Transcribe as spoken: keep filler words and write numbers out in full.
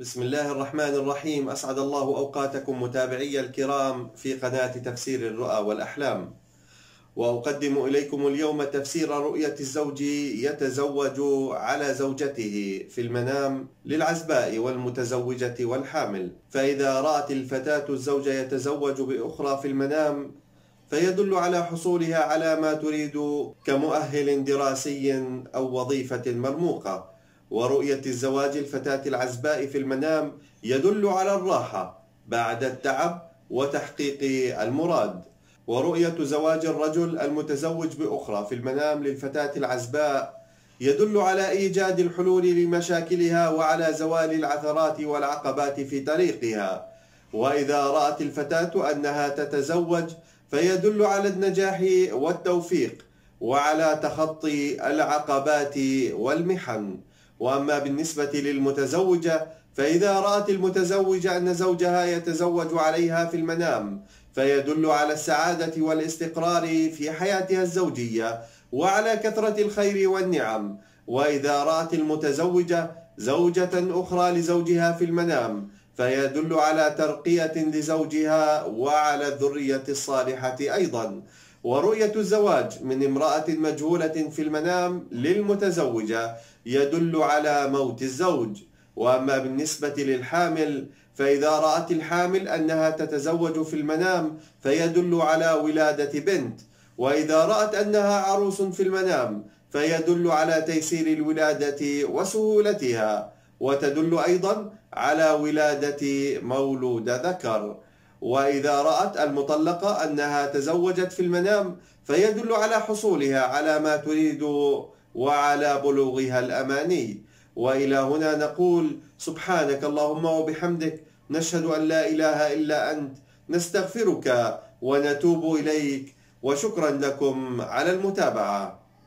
بسم الله الرحمن الرحيم. أسعد الله أوقاتكم متابعي الكرام في قناة تفسير الرؤى والأحلام، وأقدم إليكم اليوم تفسير رؤية الزوج يتزوج على زوجته في المنام للعزباء والمتزوجة والحامل. فإذا رأت الفتاة الزوج يتزوج بأخرى في المنام فيدل على حصولها على ما تريد كمؤهل دراسي أو وظيفة مرموقة. ورؤية الزواج الفتاة العزباء في المنام يدل على الراحة بعد التعب وتحقيق المراد. ورؤية زواج الرجل المتزوج بأخرى في المنام للفتاة العزباء يدل على إيجاد الحلول لمشاكلها وعلى زوال العثرات والعقبات في طريقها. وإذا رأت الفتاة أنها تتزوج فيدل على النجاح والتوفيق وعلى تخطي العقبات والمحن. وأما بالنسبة للمتزوجة فإذا رأت المتزوجة أن زوجها يتزوج عليها في المنام فيدل على السعادة والاستقرار في حياتها الزوجية وعلى كثرة الخير والنعم. وإذا رأت المتزوجة زوجة أخرى لزوجها في المنام فيدل على ترقية لزوجها وعلى الذرية الصالحة أيضا. ورؤية الزواج من امرأة مجهولة في المنام للمتزوجة يدل على موت الزوج. وأما بالنسبة للحامل فإذا رأت الحامل أنها تتزوج في المنام فيدل على ولادة بنت. وإذا رأت أنها عروس في المنام فيدل على تيسير الولادة وسهولتها، وتدل أيضا على ولادة مولود ذكر. وإذا رأت المطلقة أنها تزوجت في المنام فيدل على حصولها على ما تريد وعلى بلوغها الأماني. وإلى هنا نقول سبحانك اللهم وبحمدك، نشهد أن لا إله إلا أنت، نستغفرك ونتوب إليك، وشكرا لكم على المتابعة.